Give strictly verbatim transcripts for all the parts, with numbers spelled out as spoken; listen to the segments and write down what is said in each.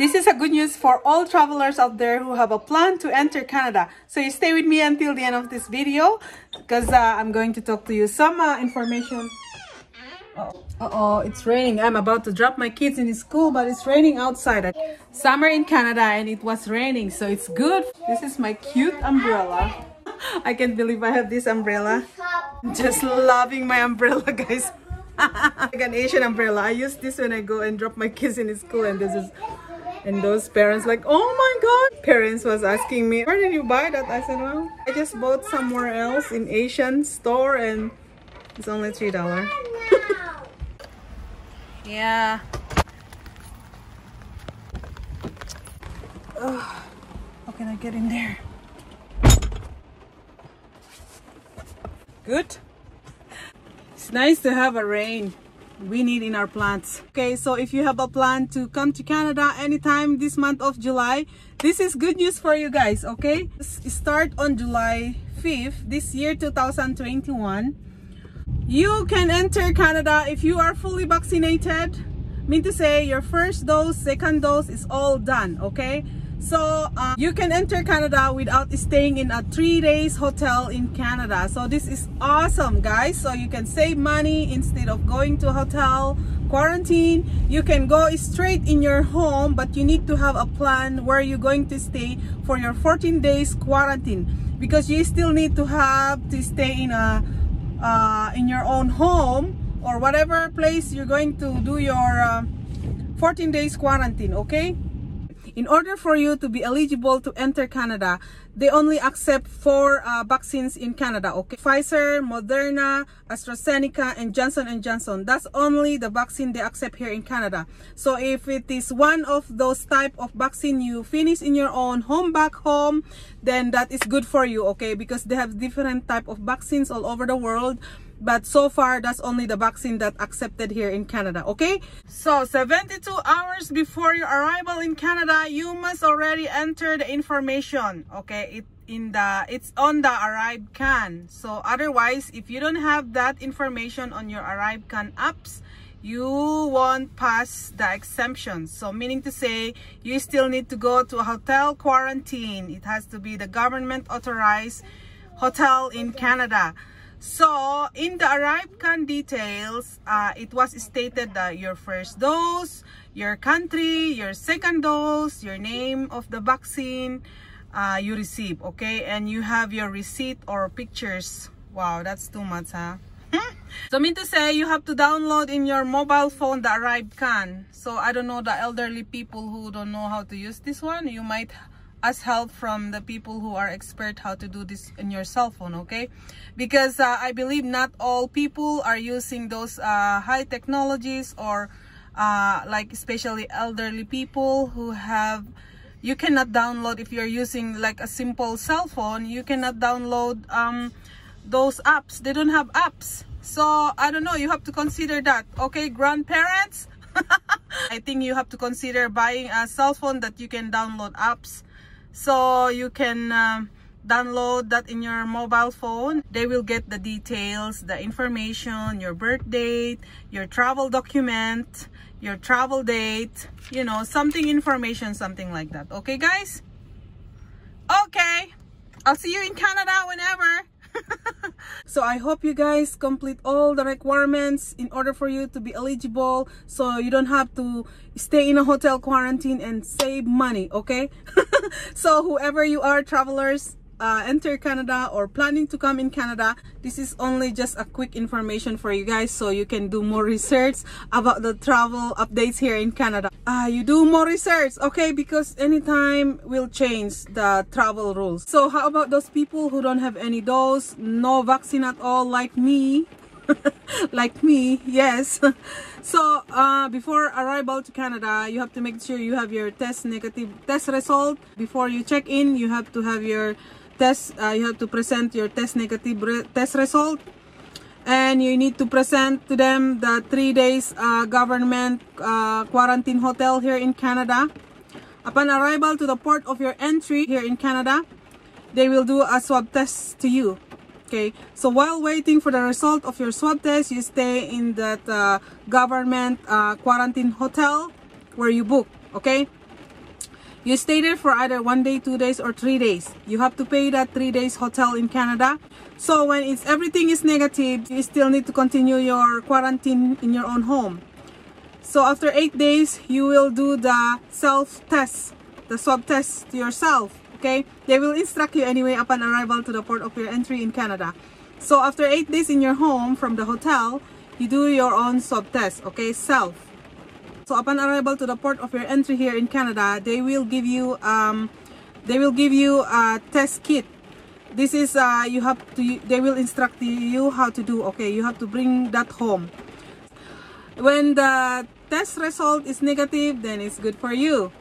This is a good news for all travelers out there who have a plan to enter Canada. So you stay with me until the end of this video, because uh, I'm going to talk to you some uh, information. Uh-oh. Uh-oh, it's raining. I'm about to drop my kids in school, but it's raining outside. Summer in Canada and it was raining, so it's good. This is my cute umbrella. I can't believe I have this umbrella. Just loving my umbrella, guys. Like an Asian umbrella. I use this when I go and drop my kids in school, and this is and those parents like, oh my god. Parents was asking me, where did you buy that? I said, well, I just bought somewhere else in Asian store, and it's only three dollars. Yeah. Oh, how can I get in there? Good. It's nice to have a rain. We need in our plants. Okay, so if you have a plan to come to Canada anytime this month of July, this is good news for you guys, okay? Start on July fifth, this year two thousand twenty-one. You can enter Canada if you are fully vaccinated. I mean to say, your first dose, second dose is all done, okay? So uh, you can enter Canada without staying in a three days hotel in Canada. So this is awesome, guys. So you can save money instead of going to a hotel, quarantine. You can go straight in your home, but you need to have a plan where you're going to stay for your fourteen days quarantine, because you still need to have to stay in a uh, in your own home or whatever place you're going to do your uh, fourteen days quarantine, okay? In order for you to be eligible to enter Canada, they only accept four uh, vaccines in Canada, okay? Pfizer, Moderna, AstraZeneca, and Johnson and Johnson. That's only the vaccine they accept here in Canada. So if it is one of those type of vaccine you finish in your own home back home, then that is good for you, okay? Because they have different type of vaccines all over the world. But so far, that's only the vaccine that accepted here in Canada, okay? So, seventy-two hours before your arrival in Canada, you must already enter the information, okay? It in the it's on the ArriveCan. So, otherwise, if you don't have that information on your ArriveCan apps, you won't pass the exemption. So, meaning to say, you still need to go to a hotel quarantine. It has to be the government-authorized hotel in Canada. So, in the ArriveCan details, uh, it was stated that your first dose, your country, your second dose, your name of the vaccine uh, you receive, okay? And you have your receipt or pictures. Wow, that's too much, huh? So, mean to say, you have to download in your mobile phone the ArriveCan. So, I don't know, the elderly people who don't know how to use this one, you might as help from the people who are expert how to do this in your cell phone, okay? Because uh, I believe not all people are using those uh, high technologies, or uh, like especially elderly people who have, you cannot download, if you're using like a simple cell phone, you cannot download um, those apps. They don't have apps. So I don't know, you have to consider that, okay, grandparents? I think you have to consider buying a cell phone that you can download apps. So you can uh, download that in your mobile phone. They will get the details, the information, your birth date, your travel document, your travel date, you know, something information, something like that. Okay, guys? Okay, I'll see you in Canada whenever. So I hope you guys complete all the requirements in order for you to be eligible, so you don't have to stay in a hotel quarantine and save money, okay? So whoever you are, travelers, uh, enter Canada or planning to come in Canada, this is only just a quick information for you guys, so you can do more research about the travel updates here in Canada. Uh, you do more research, okay? Because anytime we'll change the travel rules. So how about those people who don't have any dose, no vaccine at all, like me? Like me, yes. So uh, before arrival to Canada, you have to make sure you have your test negative test result. Before you check in, you have to have your test, uh, you have to present your test negative re test result, and you need to present to them the three days uh, government uh, quarantine hotel here in Canada. Upon arrival to the port of your entry here in Canada, they will do a swab test to you. Okay, so while waiting for the result of your swab test, you stay in that uh, government uh, quarantine hotel where you book, okay? You stay there for either one day, two days or three days. You have to pay that three days hotel in Canada. So when it's everything is negative, you still need to continue your quarantine in your own home. So after eight days, you will do the self-test, the swab test to yourself, okay? They will instruct you anyway upon arrival to the port of your entry in Canada. So after eight days in your home from the hotel, you do your own swab test, okay, self. So upon arrival to the port of your entry here in Canada, they will give you um, they will give you a test kit. This is uh, you have to. They will instruct you how to do. Okay, you have to bring that home. When the test result is negative, then it's good for you.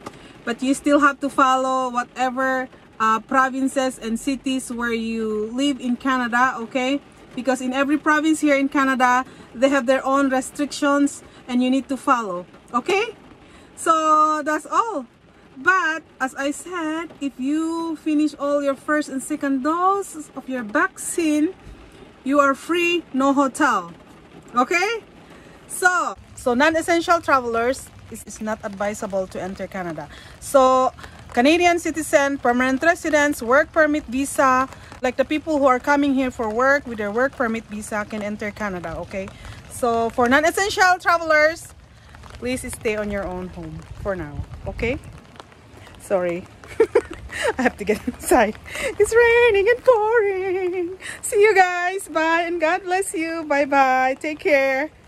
But you still have to follow whatever uh, provinces and cities where you live in Canada. Okay, because in every province here in Canada, they have their own restrictions, and you need to follow. Okay, so that's all. But as I said, if you finish all your first and second doses of your vaccine, you are free, no hotel. Okay, so so non-essential travelers, it's not advisable to enter Canada. So Canadian citizen, permanent residents, work permit visa, like the people who are coming here for work with their work permit visa can enter Canada. Okay, so for non-essential travelers, please stay on your own home for now, okay? Sorry, I have to get inside. It's raining and pouring. See you guys, bye, and God bless you. Bye-bye, take care.